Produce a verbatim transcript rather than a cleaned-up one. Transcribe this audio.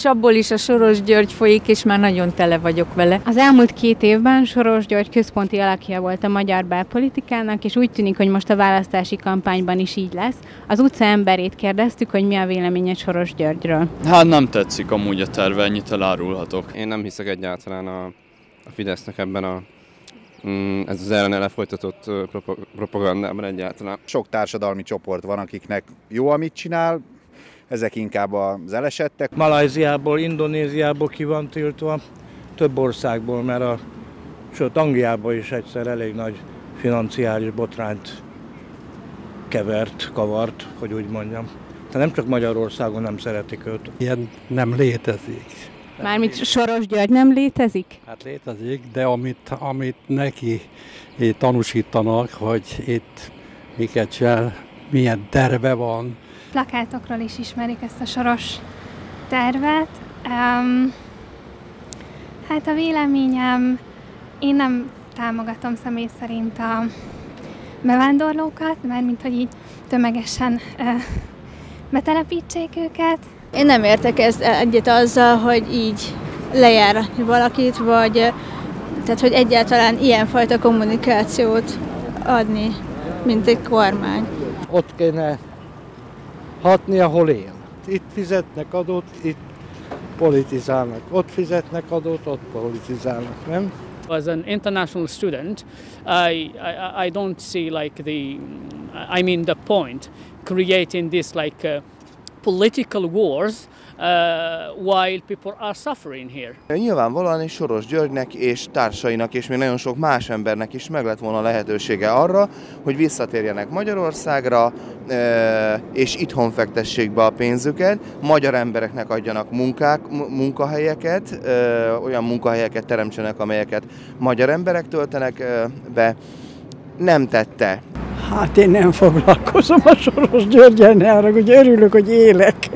Csapból is a Soros György folyik, és már nagyon tele vagyok vele. Az elmúlt két évben Soros György központi alakja volt a magyar belpolitikának, és úgy tűnik, hogy most a választási kampányban is így lesz. Az utca emberét kérdeztük, hogy mi a véleménye Soros Györgyről. Hát nem tetszik amúgy a terve, ennyit elárulhatok. Én nem hiszek egyáltalán a, a Fidesznek ebben a ez az ellene lefolytatott propagandában egyáltalán. Sok társadalmi csoport van, akiknek jó, amit csinál, ezek inkább az elesettek. Malajziából, Indonéziából ki van tiltva, több országból, mert a, sőt Angliában is egyszer elég nagy financiális botrányt kevert, kavart, hogy úgy mondjam. Tehát nem csak Magyarországon nem szeretik őt. Ilyen nem létezik. Mármint Soros György nem létezik? Hát létezik, de amit, amit neki tanúsítanak, hogy itt miket csinál, milyen terve van. Plakátokról is ismerik ezt a Soros tervet. Um, hát a véleményem, én nem támogatom személy szerint a bevándorlókat, mert mint hogy így tömegesen uh, betelepítsék őket. Én nem értek ezt egyet azzal, hogy így lejár valakit, vagy tehát, hogy egyáltalán ilyenfajta kommunikációt adni, mint egy kormány. Ott kéne hatni, ahol él. Itt fizetnek adót, itt politizálnak. Ott fizetnek adót, ott politizálnak, nem? As an international student, I, I, I don't see like the, I mean the point, creating this like a, political wars uh, while people are suffering here. Nyilvánvalóan is Soros Györgynek és társainak és még nagyon sok más embernek is meg lett volna lehetősége arra, hogy visszatérjenek Magyarországra uh, és itthon fektessék be a pénzüket, magyar embereknek adjanak munkák, munkahelyeket, uh, olyan munkahelyeket teremtsenek, amelyeket magyar emberek töltenek uh, be. Nem tette. Hát én nem foglalkozom a Soros Györgyennel, arra, hogy örülök, hogy élek.